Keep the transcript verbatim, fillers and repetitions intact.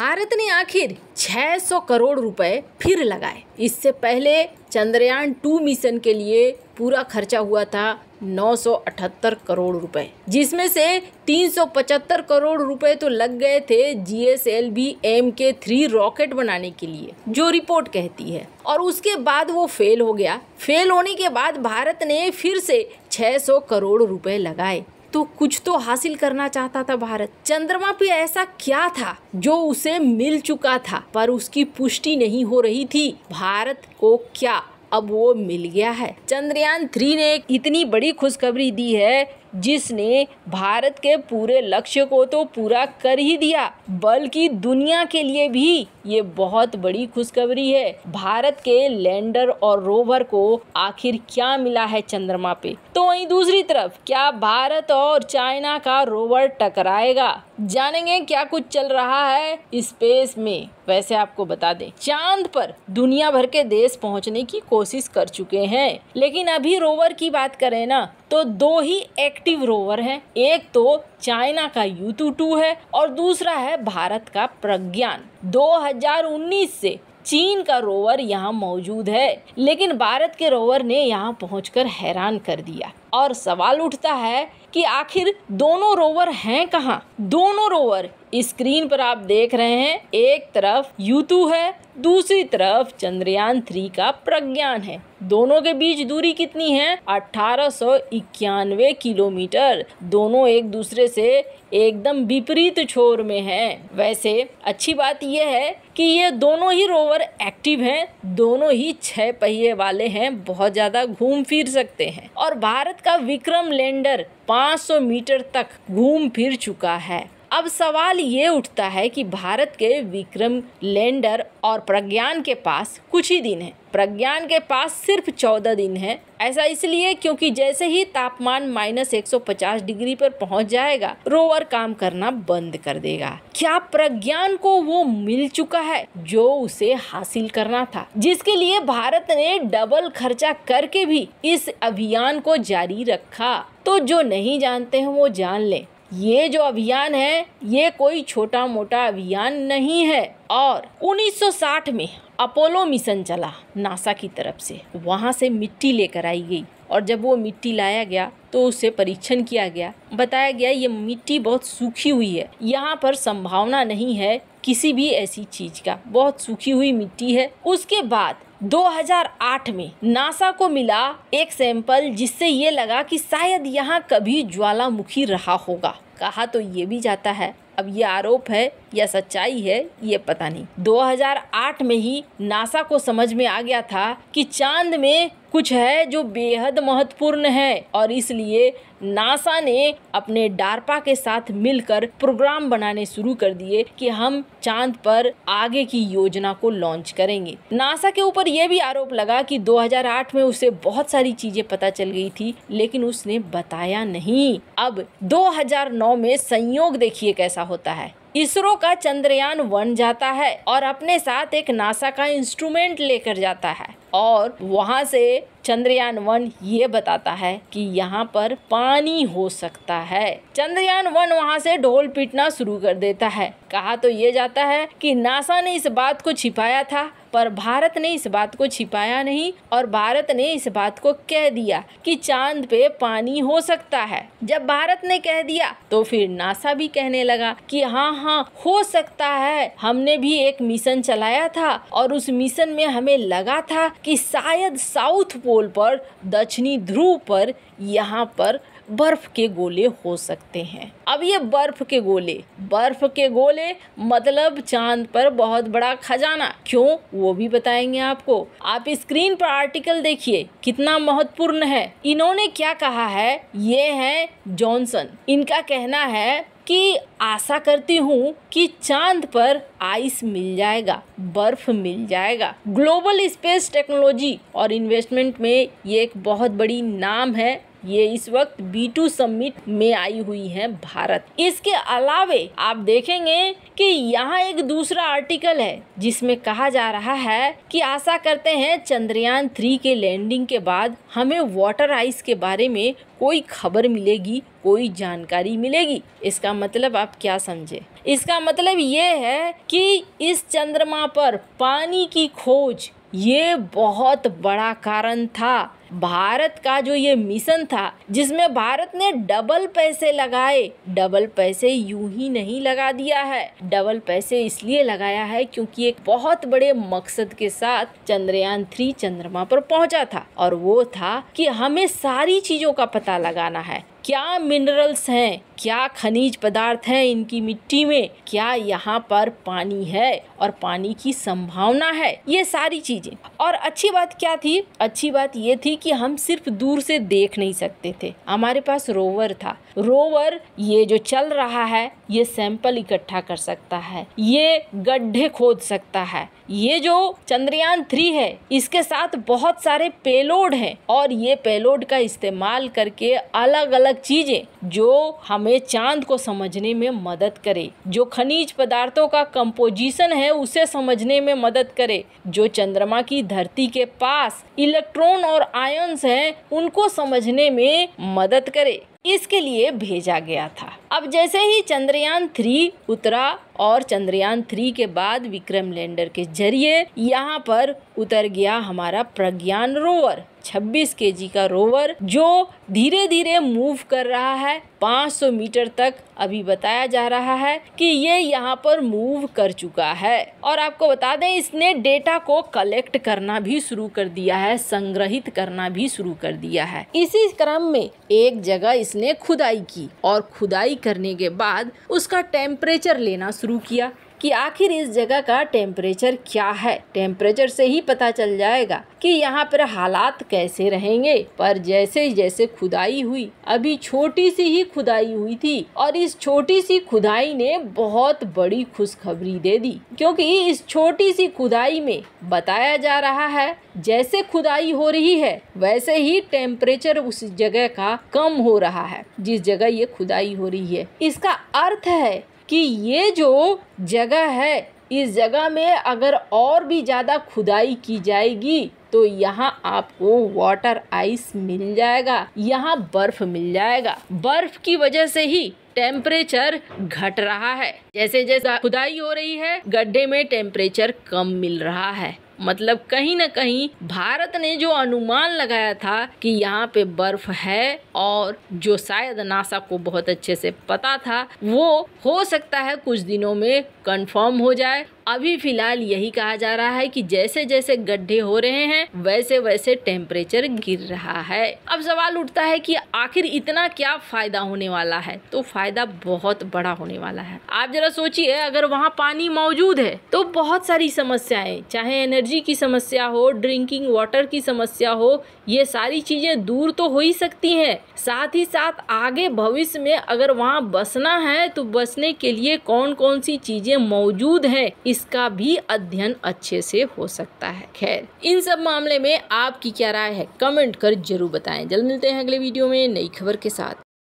भारत ने आखिर छह सौ करोड़ रुपए फिर लगाए। इससे पहले चंद्रयान टू मिशन के लिए पूरा खर्चा हुआ था नौ सौ अठहत्तर करोड़ रुपए, जिसमें से तीन सौ पचहत्तर करोड़ रुपए तो लग गए थे G S L V M K three rocket बनाने के लिए, जो रिपोर्ट कहती है। और उसके बाद वो फेल हो गया। फेल होने के बाद भारत ने फिर से छह सौ करोड़ रुपए लगाए। तो कुछ तो हासिल करना चाहता था भारत। चंद्रमा पे ऐसा क्या था जो उसे मिल चुका था पर उसकी पुष्टि नहीं हो रही थी? भारत को क्या अब वो मिल गया है? चंद्रयान थ्री ने एक इतनी बड़ी खुशखबरी दी है जिसने भारत के पूरे लक्ष्य को तो पूरा कर ही दिया, बल्कि दुनिया के लिए भी ये बहुत बड़ी खुशखबरी है। भारत के लैंडर और रोवर को आखिर क्या मिला है चंद्रमा पे? तो वहीं दूसरी तरफ क्या भारत और चाइना का रोवर टकराएगा? जानेंगे क्या कुछ चल रहा है स्पेस में। वैसे आपको बता दें, चांद पर दुनिया भर के देश पहुंचने की कोशिश कर चुके हैं, लेकिन अभी रोवर की बात करें ना तो दो ही एक्टिव रोवर हैं। एक तो चाइना का यू-टू-टू है और दूसरा है भारत का प्रज्ञान। दो हज़ार उन्नीस से चीन का रोवर यहाँ मौजूद है, लेकिन भारत के रोवर ने यहाँ पहुंचकर हैरान कर दिया। और सवाल उठता है कि आखिर दोनों रोवर हैं कहाँ? दोनों रोवर स्क्रीन पर आप देख रहे हैं। एक तरफ यू-टू है, दूसरी तरफ चंद्रयान थ्री का प्रज्ञान है। दोनों के बीच दूरी कितनी है? अठारह सौ इक्यानवे किलोमीटर। दोनों एक दूसरे से एकदम विपरीत छोर में हैं। वैसे अच्छी बात यह है कि ये दोनों ही रोवर एक्टिव हैं, दोनों ही छह पहिए वाले हैं, बहुत ज्यादा घूम फिर सकते हैं। और भारत का विक्रम लैंडर पाँच सौ मीटर तक घूम फिर चुका है। अब सवाल ये उठता है कि भारत के विक्रम लैंडर और प्रज्ञान के पास कुछ ही दिन है। प्रज्ञान के पास सिर्फ चौदह दिन है। ऐसा इसलिए क्योंकि जैसे ही तापमान माइनस एक सौ पचास डिग्री पर पहुंच जाएगा, रोवर काम करना बंद कर देगा। क्या प्रज्ञान को वो मिल चुका है जो उसे हासिल करना था, जिसके लिए भारत ने डबल खर्चा करके भी इस अभियान को जारी रखा? तो जो नहीं जानते हैं वो जान लें, ये जो अभियान है ये कोई छोटा मोटा अभियान नहीं है। और उन्नीस सौ साठ में अपोलो मिशन चला नासा की तरफ से। वहाँ से मिट्टी लेकर आई गई और जब वो मिट्टी लाया गया तो उसे परीक्षण किया गया। बताया गया ये मिट्टी बहुत सूखी हुई है, यहाँ पर संभावना नहीं है किसी भी ऐसी चीज़ का, बहुत सूखी हुई मिट्टी है। उसके बाद दो हज़ार आठ में नासा को मिला एक सैंपल जिससे ये लगा कि शायद यहाँ कभी ज्वालामुखी रहा होगा। कहा तो ये भी जाता है, अब ये आरोप है या सच्चाई है ये पता नहीं। दो हज़ार आठ में ही नासा को समझ में आ गया था कि चांद में कुछ है जो बेहद महत्वपूर्ण है, और इसलिए नासा ने अपने डार्पा के साथ मिलकर प्रोग्राम बनाने शुरू कर दिए कि हम चांद पर आगे की योजना को लॉन्च करेंगे। नासा के ऊपर यह भी आरोप लगा कि दो हज़ार आठ में उसे बहुत सारी चीजें पता चल गई थी लेकिन उसने बताया नहीं। अब दो हज़ार नौ में संयोग देखिए कैसा होता है। इसरो का चंद्रयान वन जाता है और अपने साथ एक नासा का इंस्ट्रूमेंट लेकर जाता है, और वहाँ से चंद्रयान वन ये बताता है कि यहाँ पर पानी हो सकता है। चंद्रयान वन वहाँ से ढोल पीटना शुरू कर देता है। कहा तो ये जाता है कि नासा ने इस बात को छिपाया था पर भारत ने इस बात को छिपाया नहीं, और भारत ने इस बात को कह दिया कि चांद पे पानी हो सकता है। जब भारत ने कह दिया तो फिर नासा भी कहने लगा कि हाँ हाँ हो सकता है, हमने भी एक मिशन चलाया था और उस मिशन में हमें लगा था कि शायद साउथ पोल पर, दक्षिणी ध्रुव पर यहाँ पर बर्फ के गोले हो सकते हैं। अब ये बर्फ के गोले बर्फ के गोले मतलब चांद पर बहुत बड़ा खजाना, क्यों वो भी बताएंगे आपको। आप स्क्रीन पर आर्टिकल देखिए कितना महत्वपूर्ण है। इन्होंने क्या कहा है, ये है जॉनसन। इनका कहना है कि आशा करती हूँ कि चांद पर आइस मिल जाएगा, बर्फ मिल जाएगा। ग्लोबल स्पेस टेक्नोलॉजी और इन्वेस्टमेंट में ये एक बहुत बड़ी नाम है ये इस वक्त बी टू सम्मिट में आई हुई है भारत। इसके अलावे आप देखेंगे कि यहाँ एक दूसरा आर्टिकल है जिसमें कहा जा रहा है कि आशा करते हैं चंद्रयान थ्री के लैंडिंग के बाद हमें वाटर आइस के बारे में कोई खबर मिलेगी, कोई जानकारी मिलेगी। इसका मतलब आप क्या समझे? इसका मतलब ये है कि इस चंद्रमा पर पानी की खोज ये बहुत बड़ा कारण था। भारत का जो ये मिशन था जिसमें भारत ने डबल पैसे लगाए, डबल पैसे यूं ही नहीं लगा दिया है, डबल पैसे इसलिए लगाया है क्योंकि एक बहुत बड़े मकसद के साथ चंद्रयान थ्री चंद्रमा पर पहुंचा था, और वो था कि हमें सारी चीजों का पता लगाना है। क्या मिनरल्स हैं, क्या खनिज पदार्थ हैं इनकी मिट्टी में, क्या यहाँ पर पानी है और पानी की संभावना है, ये सारी चीजें। और अच्छी बात क्या थी? अच्छी बात ये थी कि हम सिर्फ दूर से देख नहीं सकते थे, हमारे पास रोवर था। रोवर ये जो चल रहा है ये सैंपल इकट्ठा कर सकता है, ये गड्ढे खोद सकता है। ये जो चंद्रयान थ्री है इसके साथ बहुत सारे पेलोड हैं और ये पेलोड का इस्तेमाल करके अलग अलग चीजें जो हमें चांद को समझने में मदद करे, जो खनिज पदार्थों का कंपोजिशन है उसे समझने में मदद करे, जो चंद्रमा की धरती के पास इलेक्ट्रॉन और आयंस हैं उनको समझने में मदद करे, इसके लिए भेजा गया था। अब जैसे ही चंद्रयान थ्री उतरा और चंद्रयान थ्री के बाद विक्रम लैंडर के जरिए यहाँ पर उतर गया हमारा प्रज्ञान रोवर, छब्बीस केजी का रोवर जो धीरे धीरे मूव कर रहा है। पाँच सौ मीटर तक अभी बताया जा रहा है कि ये यहाँ पर मूव कर चुका है। और आपको बता दें इसने डेटा को कलेक्ट करना भी शुरू कर दिया है, संग्रहित करना भी शुरू कर दिया है। इसी क्रम में एक जगह इसने खुदाई की और खुदाई करने के बाद उसका टेम्परेचर लेना शुरू किया कि आखिर इस जगह का टेम्परेचर क्या है। टेम्परेचर से ही पता चल जाएगा कि यहाँ पर हालात कैसे रहेंगे। पर जैसे जैसे खुदाई हुई, अभी छोटी सी ही खुदाई हुई थी और इस छोटी सी खुदाई ने बहुत बड़ी खुशखबरी दे दी, क्योंकि इस छोटी सी खुदाई में बताया जा रहा है जैसे खुदाई हो रही है वैसे ही टेम्परेचर उस जगह का कम हो रहा है जिस जगह ये खुदाई हो रही है। इसका अर्थ है कि ये जो जगह है इस जगह में अगर और भी ज़्यादा खुदाई की जाएगी तो यहाँ आपको वाटर आइस मिल जाएगा, यहाँ बर्फ मिल जाएगा। बर्फ की वजह से ही टेम्परेचर घट रहा है। जैसे जैसे खुदाई हो रही है गड्ढे में टेम्परेचर कम मिल रहा है। मतलब कहीं ना कहीं भारत ने जो अनुमान लगाया था कि यहाँ पे बर्फ है और जो शायद नासा को बहुत अच्छे से पता था वो हो सकता है कुछ दिनों में कंफर्म हो जाए। अभी फिलहाल यही कहा जा रहा है कि जैसे जैसे गड्ढे हो रहे हैं वैसे वैसे टेम्परेचर गिर रहा है। अब सवाल उठता है कि आखिर इतना क्या फायदा होने वाला है? तो फायदा बहुत बड़ा होने वाला है। आप जरा सोचिए, अगर वहाँ पानी मौजूद है तो बहुत सारी समस्याएं, चाहे एनर्जी की समस्या हो, ड्रिंकिंग वाटर की समस्या हो, ये सारी चीजें दूर तो हो ही सकती है। साथ ही साथ आगे भविष्य में अगर वहाँ बसना है तो बसने के लिए कौन कौन सी चीजें मौजूद है इसका भी अध्ययन अच्छे से हो सकता है। खैर, इन सब मामले में आपकी क्या राय है? कमेंट कर जरूर बताएं। जल्द मिलते हैं अगले वीडियो में नई खबर के साथ।